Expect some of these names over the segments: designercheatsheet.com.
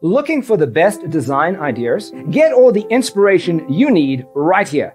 looking for the best design ideas? Get all the inspiration you need right here.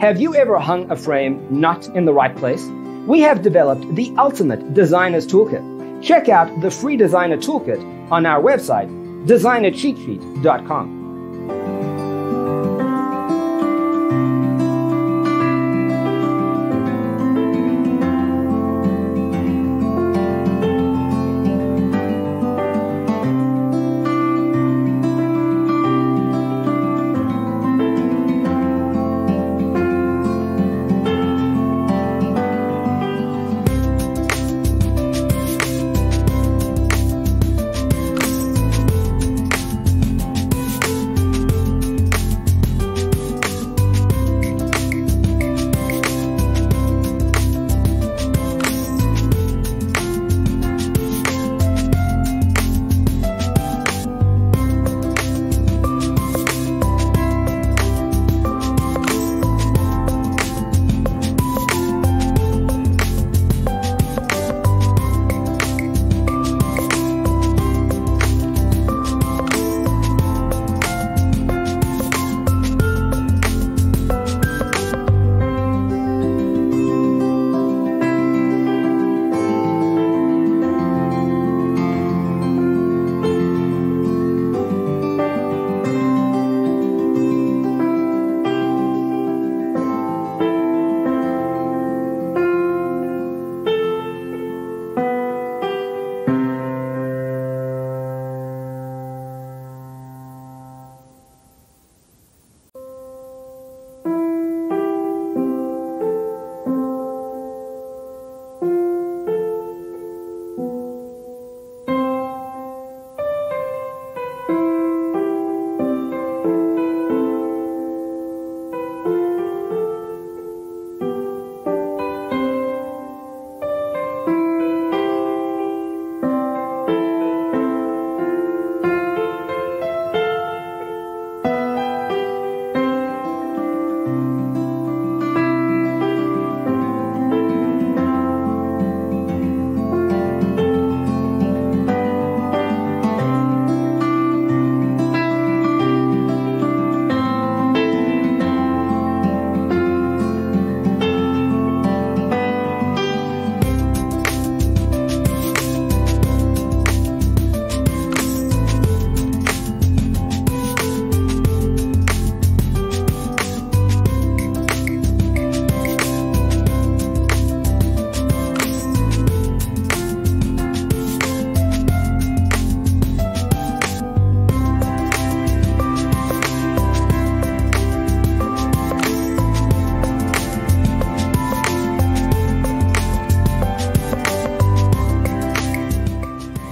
Have you ever hung a frame not in the right place? We have developed the ultimate designer's toolkit. Check out the free designer toolkit on our website, designercheatsheet.com.